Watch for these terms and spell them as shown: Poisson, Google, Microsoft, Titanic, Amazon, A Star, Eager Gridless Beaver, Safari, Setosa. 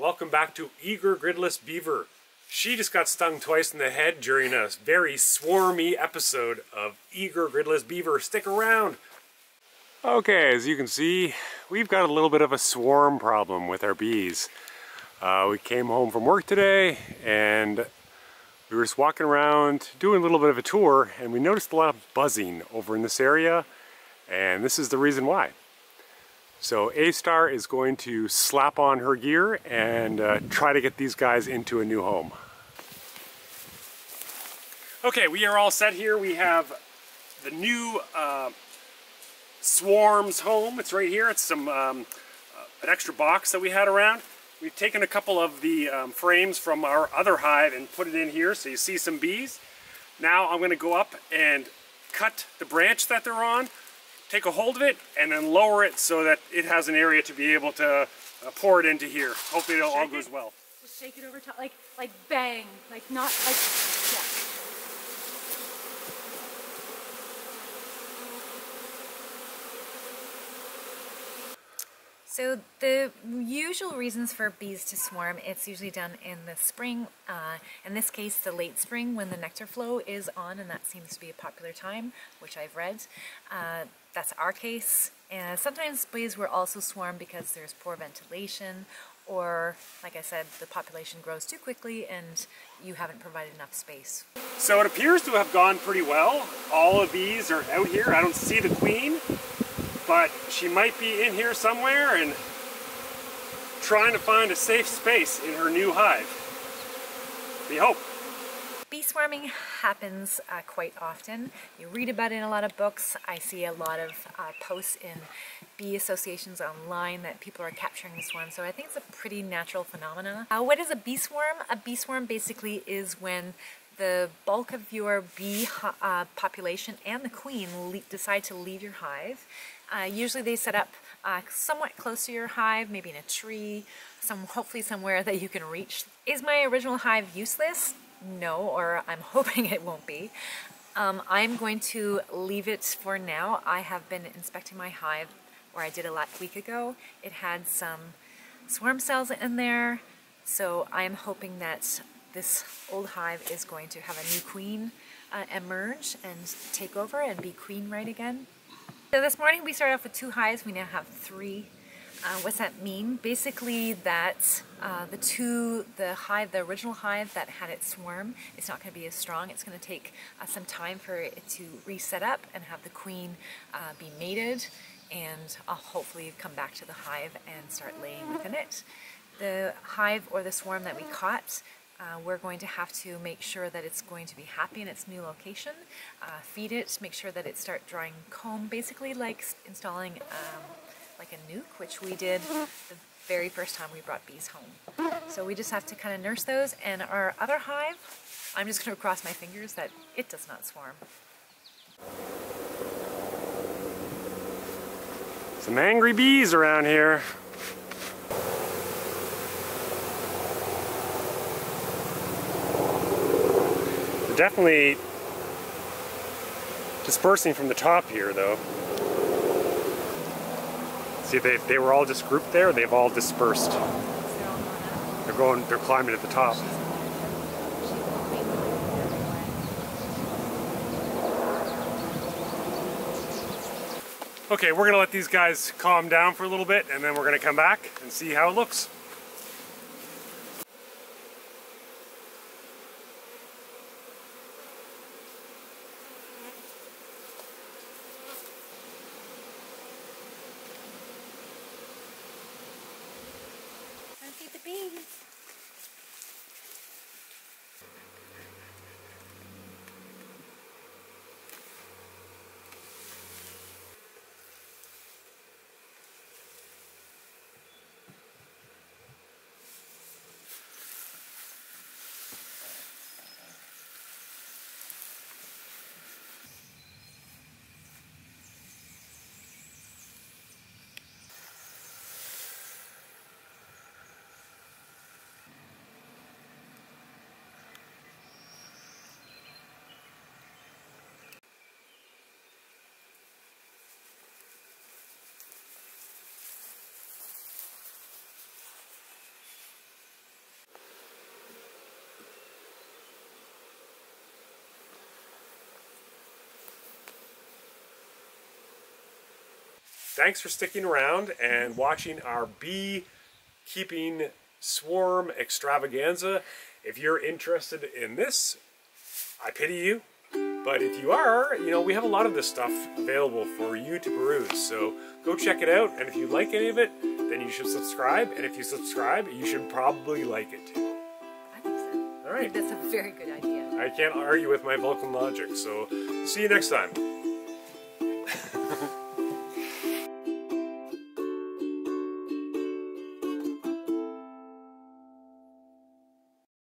Welcome back to Eager Gridless Beaver. She just got stung twice in the head during a very swarmy episode of Eager Gridless Beaver. Stick around! Okay, as you can see, we've got a little bit of a swarm problem with our bees. We came home from work today and we were just walking around doing a little bit of a tour, and we noticed a lot of buzzing over in this area, and this is the reason why. So A Star is going to slap on her gear and try to get these guys into a new home. Okay, we are all set here. We have the new swarm's home. It's right here. It's an extra box that we had around. We've taken a couple of the frames from our other hive and put it in here, so you see some bees. Now I'm going to go up and cut the branch that they're on, take a hold of it, and then lower it so that it has an area to be able to pour it into here. Hopefully it all goes well. Just shake it over top, like bang, like not like, yeah. So the usual reasons for bees to swarm, it's usually done in the spring, in this case the late spring when the nectar flow is on, and that seems to be a popular time, which I've read. That's our case. And sometimes bees will also swarm because there's poor ventilation, or like I said, the population grows too quickly and you haven't provided enough space. So it appears to have gone pretty well. All of these are out here. I don't see the queen, but she might be in here somewhere and trying to find a safe space in her new hive. We hope. Bee swarming happens quite often. You read about it in a lot of books. I see a lot of posts in bee associations online that people are capturing the swarm, so I think it's a pretty natural phenomenon. What is a bee swarm? A bee swarm basically is when the bulk of your bee population and the queen decide to leave your hive. Usually they set up somewhat close to your hive, maybe in a tree, hopefully somewhere that you can reach. Is my original hive useless? No, or I'm hoping it won't be. I'm going to leave it for now. I have been inspecting my hive, where I did a week ago. It had some swarm cells in there, so I'm hoping that this old hive is going to have a new queen emerge and take over and be queen right again. So this morning we started off with 2 hives, we now have 3. What's that mean? Basically that the original hive that had its swarm, it's not going to be as strong. It's going to take some time for it to reset up and have the queen be mated, and I'll hopefully come back to the hive and start laying within it. The hive or the swarm that we caught, we're going to have to make sure that it's going to be happy in its new location, feed it, make sure that it starts drawing comb, basically like installing like a nuke, which we did the very first time we brought bees home. So we just have to kind of nurse those, and our other hive, I'm just going to cross my fingers that it does not swarm. Some angry bees around here. Definitely dispersing from the top here, though. See, they were all just grouped there. They've all dispersed. They're climbing at the top. Okay, we're gonna let these guys calm down for a little bit, and then we're gonna come back and see how it looks. Feed the bees. thanks for sticking around and watching our beekeeping swarm extravaganza. If you're interested in this, I pity you. But if you are, you know, we have a lot of this stuff available for you to peruse. So go check it out. And if you like any of it, then you should subscribe. And if you subscribe, you should probably like it too. I think so. All right. That's a very good idea. I can't argue with my Vulcan logic. So see you next time.